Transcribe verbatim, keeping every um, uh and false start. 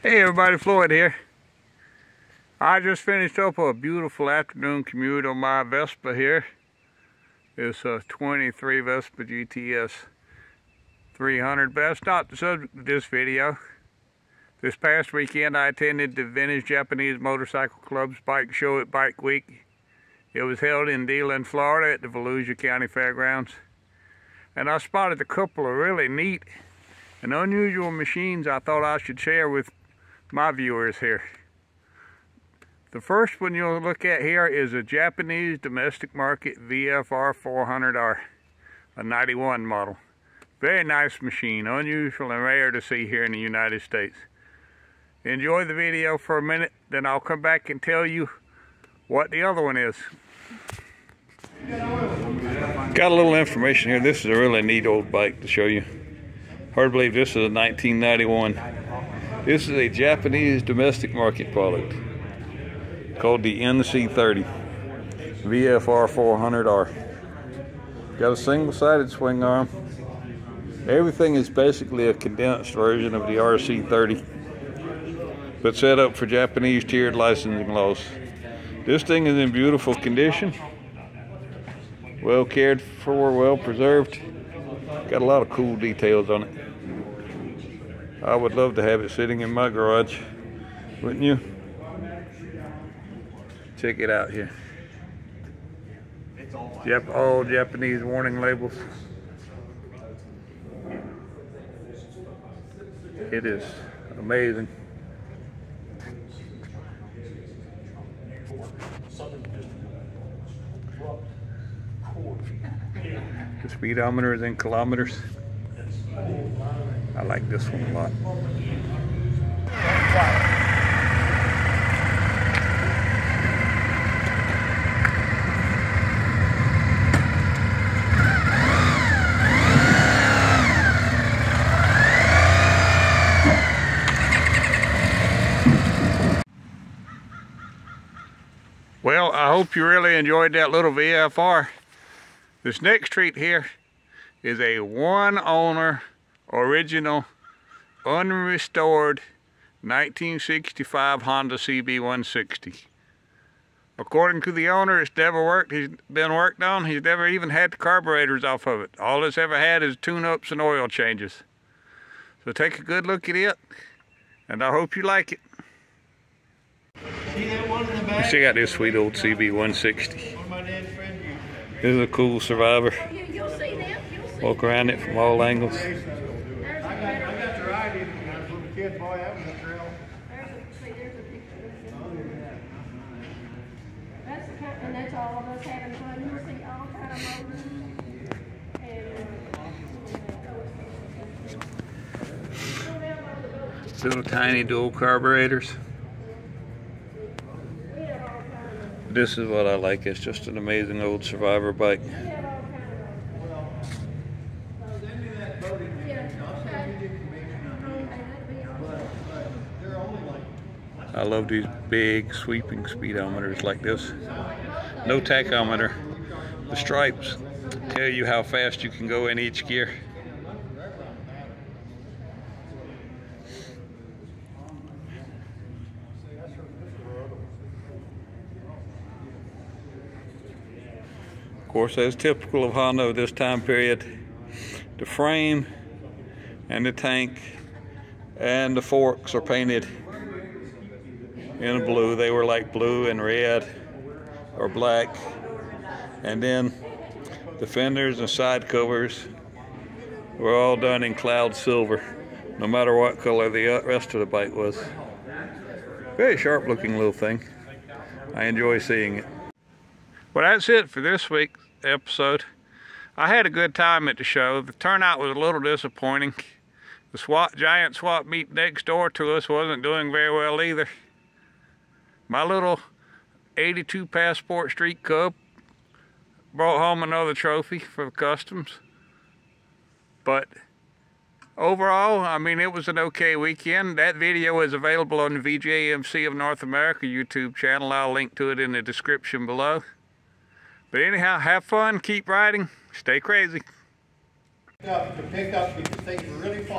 Hey everybody, Floyd here. I just finished up a beautiful afternoon commute on my Vespa here. It's a twenty-three Vespa G T S three hundred, but that's not the subject of this video. This past weekend I attended the Vintage Japanese Motorcycle Club's bike show at Bike Week. It was held in DeLand, Florida at the Volusia County Fairgrounds. And I spotted a couple of really neat and unusual machines I thought I should share with my viewers here. The first one you'll look at here is a Japanese domestic market V F R four hundred R, a ninety-one model. Very nice machine, unusual and rare to see here in the United States. Enjoy the video for a minute, then I'll come back and tell you what the other one is. Got a little information here. This is a really neat old bike to show you. Hard to believe this is a nineteen ninety-one. This is a Japanese domestic market product called the N C thirty V F R four hundred R. Got a single-sided swing arm. Everything is basically a condensed version of the R C thirty, but set up for Japanese tiered licensing laws. This thing is in beautiful condition, well cared for, well preserved. Got a lot of cool details on it. I would love to have it sitting in my garage, wouldn't you? Check it out here. Yep, all Japanese warning labels. It is amazing. The speedometer is in kilometers. I like this one a lot. Well, I hope you really enjoyed that little V F R. This next treat here is a one-owner, original, unrestored nineteen sixty-five Honda C B one sixty. According to the owner, it's never worked. He's been worked on. He's never even had the carburetors off of it. All it's ever had is tune-ups and oil changes. So take a good look at it, and I hope you like it. Check out this sweet old C B one sixty. This is a cool Survivor. Walk around it from all angles. Little tiny dual carburetors. This is what I like. It's just an amazing old Survivor bike. I love these big sweeping speedometers like this. No tachometer. The stripes tell you how fast you can go in each gear. Of course, as typical of Honda of this time period, the frame and the tank and the forks are painted in blue. They were like blue and red or black. And then the fenders and side covers were all done in cloud silver, no matter what color the rest of the bike was. Very sharp looking little thing. I enjoy seeing it. Well, that's it for this week's episode. I had a good time at the show. The turnout was a little disappointing. The swap, giant swap meet next door to us wasn't doing very well either. My little eighty-two Passport Street Cub brought home another trophy for the customs. But overall, I mean, it was an okay weekend. That video is available on the V J M C of North America YouTube channel. I'll link to it in the description below. But anyhow, have fun, keep riding, stay crazy. Pick up, to pick up, things really fun.